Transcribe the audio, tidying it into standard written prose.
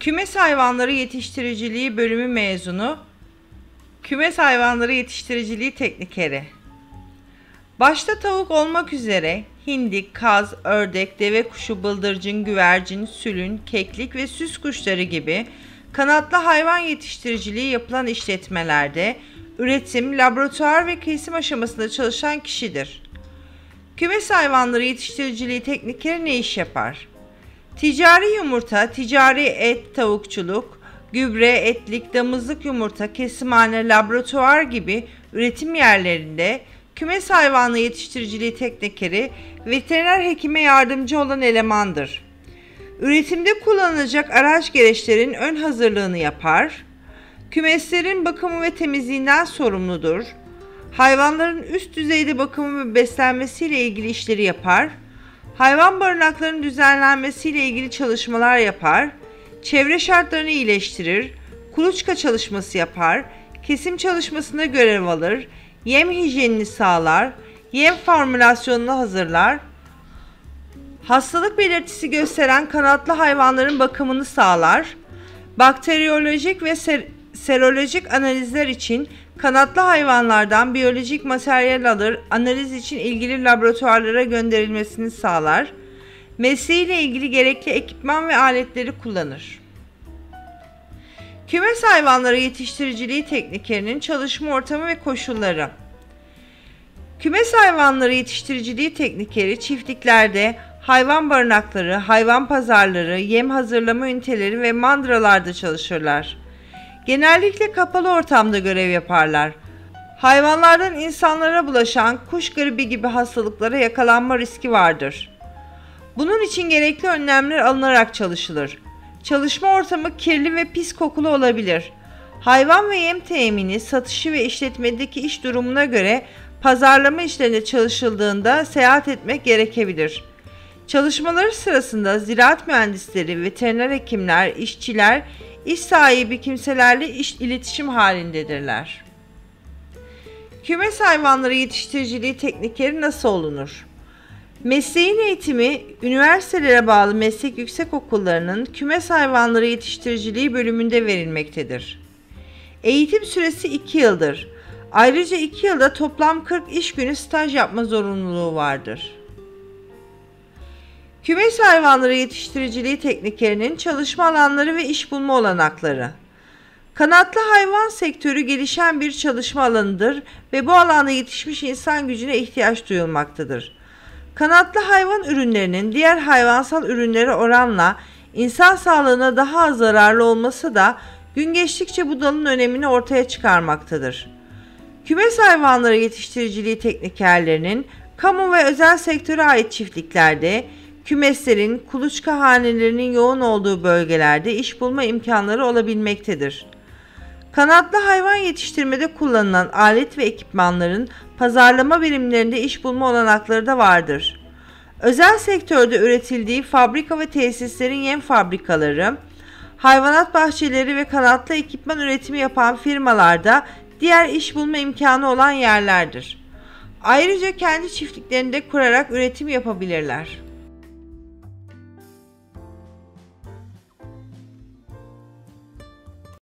Kümes Hayvanları Yetiştiriciliği Bölümü mezunu, Kümes Hayvanları Yetiştiriciliği Teknikeri. Başta tavuk olmak üzere hindik, kaz, ördek, deve kuşu, bıldırcın, güvercin, sülün, keklik ve süs kuşları gibi kanatlı hayvan yetiştiriciliği yapılan işletmelerde üretim, laboratuvar ve kesim aşamasında çalışan kişidir. Kümes hayvanları yetiştiriciliği teknikeri ne iş yapar? Ticari yumurta, ticari et, tavukçuluk, gübre, etlik, damızlık yumurta, kesimhane, laboratuvar gibi üretim yerlerinde kümes hayvanı yetiştiriciliği teknikeri veteriner hekime yardımcı olan elemandır. Üretimde kullanılacak araç gereçlerin ön hazırlığını yapar, kümeslerin bakımı ve temizliğinden sorumludur, hayvanların üst düzeyde bakımı ve beslenmesiyle ilgili işleri yapar, hayvan barınaklarının düzenlenmesiyle ilgili çalışmalar yapar, çevre şartlarını iyileştirir, kuluçka çalışması yapar, kesim çalışmasında görev alır, yem hijyenini sağlar, yem formülasyonunu hazırlar, hastalık belirtisi gösteren kanatlı hayvanların bakımını sağlar, bakteriyolojik ve serolojik analizler için kanatlı hayvanlardan biyolojik materyal alır, analiz için ilgili laboratuvarlara gönderilmesini sağlar, mesleğiyle ilgili gerekli ekipman ve aletleri kullanır. Kümes hayvanları yetiştiriciliği teknikerinin çalışma ortamı ve koşulları. Kümes hayvanları yetiştiriciliği teknikeri çiftliklerde, hayvan barınakları, hayvan pazarları, yem hazırlama üniteleri ve mandıralarda çalışırlar. Genellikle kapalı ortamda görev yaparlar. Hayvanlardan insanlara bulaşan kuş gribi gibi hastalıklara yakalanma riski vardır. Bunun için gerekli önlemler alınarak çalışılır. Çalışma ortamı kirli ve pis kokulu olabilir. Hayvan ve yem temini, satışı ve işletmedeki iş durumuna göre pazarlama işlerinde çalışıldığında seyahat etmek gerekebilir. Çalışmaları sırasında ziraat mühendisleri, veteriner hekimler, işçiler, iş sahibi kimselerle iletişim halindedirler. Kümes hayvanları yetiştiriciliği teknikeri nasıl olunur? Mesleğin eğitimi, üniversitelere bağlı meslek yüksekokullarının kümes hayvanları yetiştiriciliği bölümünde verilmektedir. Eğitim süresi 2 yıldır. Ayrıca 2 yılda toplam 40 iş günü staj yapma zorunluluğu vardır. Kümes hayvanları yetiştiriciliği teknikerinin çalışma alanları ve iş bulma olanakları. Kanatlı hayvan sektörü gelişen bir çalışma alanıdır ve bu alanda yetişmiş insan gücüne ihtiyaç duyulmaktadır. Kanatlı hayvan ürünlerinin diğer hayvansal ürünlere oranla insan sağlığına daha az zararlı olması da gün geçtikçe bu dalın önemini ortaya çıkarmaktadır. Kümes hayvanları yetiştiriciliği teknikerlerinin kamu ve özel sektöre ait çiftliklerde, kümeslerin, kuluçka hanelerinin yoğun olduğu bölgelerde iş bulma imkanları olabilmektedir. Kanatlı hayvan yetiştirmede kullanılan alet ve ekipmanların pazarlama birimlerinde iş bulma olanakları da vardır. Özel sektörde üretildiği fabrika ve tesislerin yem fabrikaları, hayvanat bahçeleri ve kanatlı ekipman üretimi yapan firmalarda diğer iş bulma imkanı olan yerlerdir. Ayrıca kendi çiftliklerinde kurarak üretim yapabilirler.